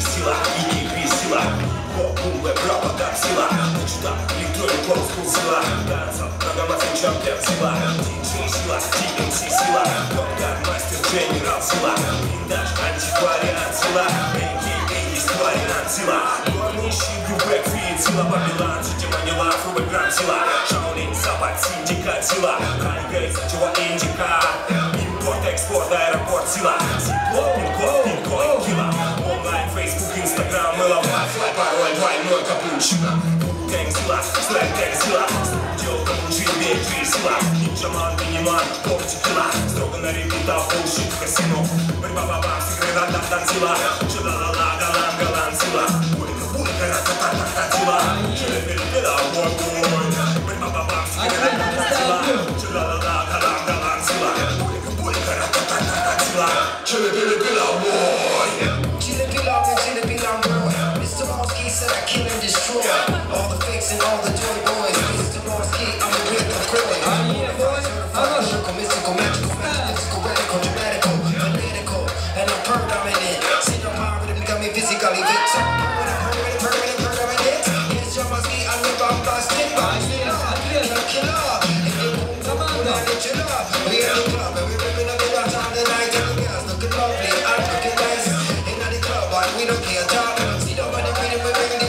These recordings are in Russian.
сила, и ты сила, кулы право так сила, мечта, литрой полскул сила, танцев много мазучам для сила, диджей сила, стимси сила, доктор, мастер, генерал сила, блиндаж, антиквариат сила, эй, есть вариант сила, горнищий, бюбэк, фит сила, Бабилан, Ситиманила, Фрубэкрам сила, Шаулин, Запад, Синдикат сила, Хайгэй, Сачева, Индика, импорт, экспорт, аэропорт сила, Сипло, Пинков, Пинков, Кила, онлайн, фейсбук, инстаграм, мыло, вайфлай, пароль, двойной капучино, Гэнг сила, слайд, гэнг сила, студио, капучино, бей, сила, Нинджаман, миниман, порти, кила, строго на репута, булшит в касино, Брибабабам, секретар, тартан сила, Чудалала, галан, галан сила, Улика, улика, рататар, тартан сила, Чудалала, бой, бой, Брибабабам, секретар, тартан сила, Чудалала, галан, галан сила, Улика, улика, рататар, тартан сила, Чудалала, бой. Kill and destroy all the fakes and all the toy boys. Mr. Morsky, I'm a real McCoy. I'm a voice, mystical, mystical, magical, physical, radical, dramatical, political, and I'm predominant. See your poverty, got me physically fit. Permanent, permanent, permanent. Mr. Morsky, I live on my stick. I'm a killer. If you won't come on, I'll get you up. We in the club and we're ripping up in our time tonight. Tell the girls looking lovely, I'm looking nice. Ain't not the club, but we don't care a job. See nobody reading, we're bringing it.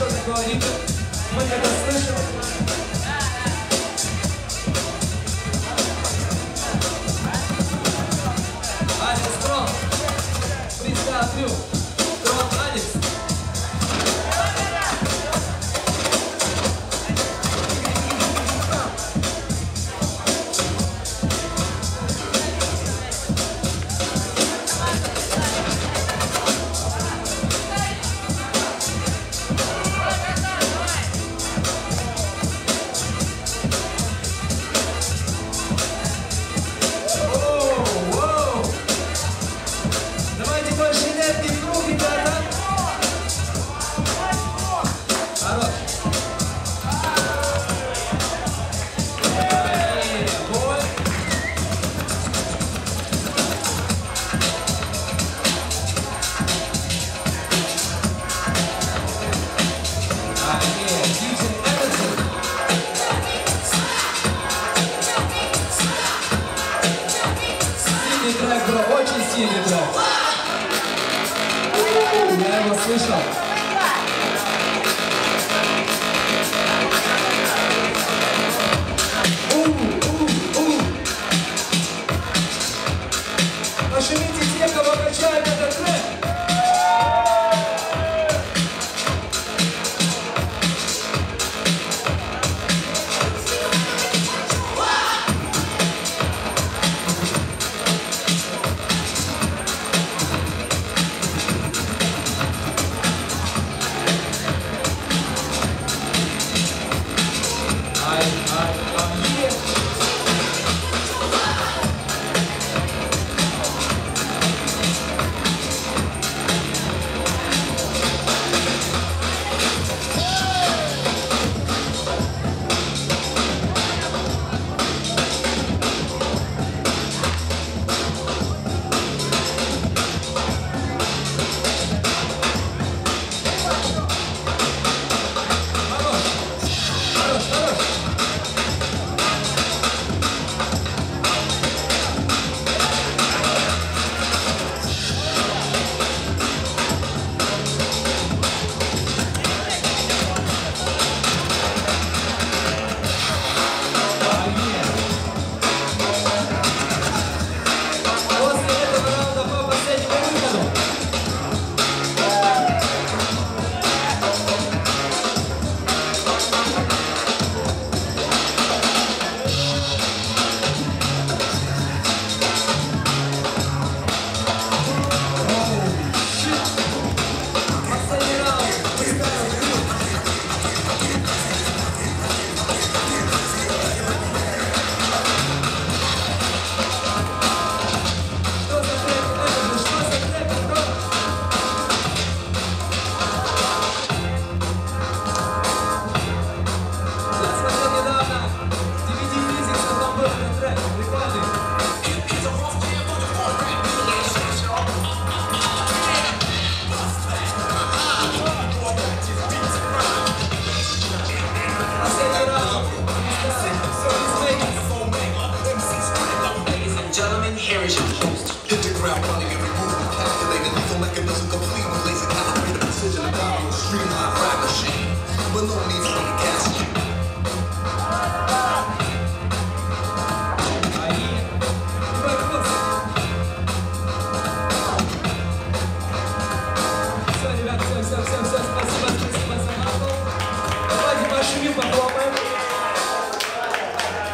что-то говорит, мы это слышим. Алекс, Трон, Freestyle Crew, Трон, Алекс. Я его слышал. Пошумите те, кого качает этот трек.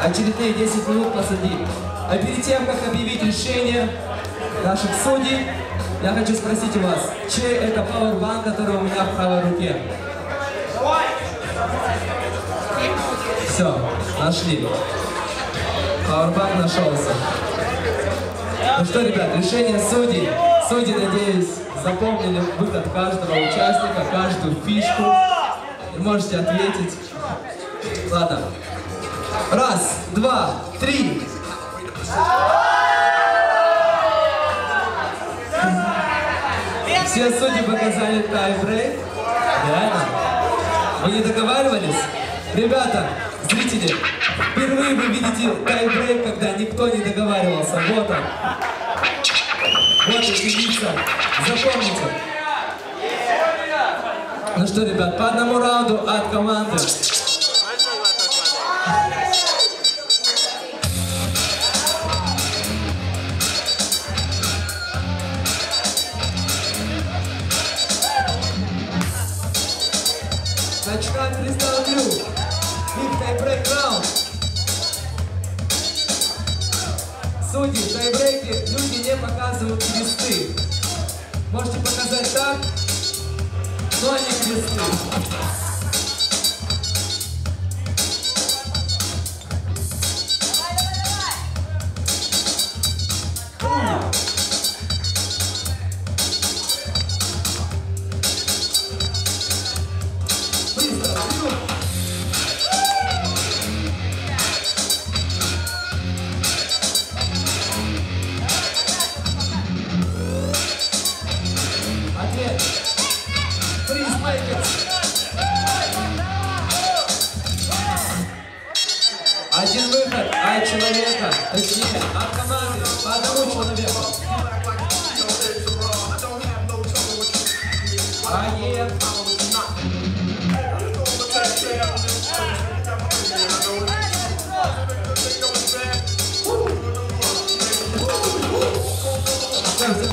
Очередные 10 минут посади. А перед тем, как объявить решение наших судей, я хочу спросить у вас, чей это пауэрбанк, который у меня в правой руке? Все, нашли. Пауэрбанк нашелся. Ну что, ребят, решение судей. Судьи, надеюсь, запомнили выход каждого участника, каждую фишку. И можете ответить. Ладно. Раз, два, три. Все судьи показали тайбрейк. Реально? Вы не договаривались? Ребята, зрители, впервые вы видите тайбрейк, когда никто не договаривался. Вот он. Вот он, единица. Запомните. Ну что, ребят, по одному раунду от команды. Начинаем Freestyle Crew. Big тайбрейк раунд. Судьи, в тайбрейке люди не показывают кресты. Можете показать так, но не кресты. Freeze Makers. Один выход от человека, точнее от команды по одному человеку. Все. Спасибо всем.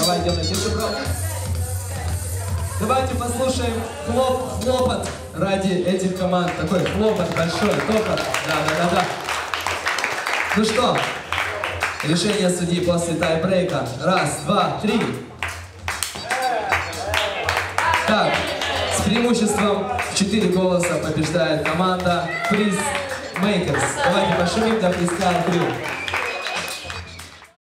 Давай, делай, держи, брат. Давайте послушаем хлопот ради этих команд. Такой хлопот большой, топот. Да. Ну что, решение судьи после тайбрейка. Раз, два, три. Так, с преимуществом в 4 голоса побеждает команда Freeze Makers. Давайте пошумим для Freestyle Crew.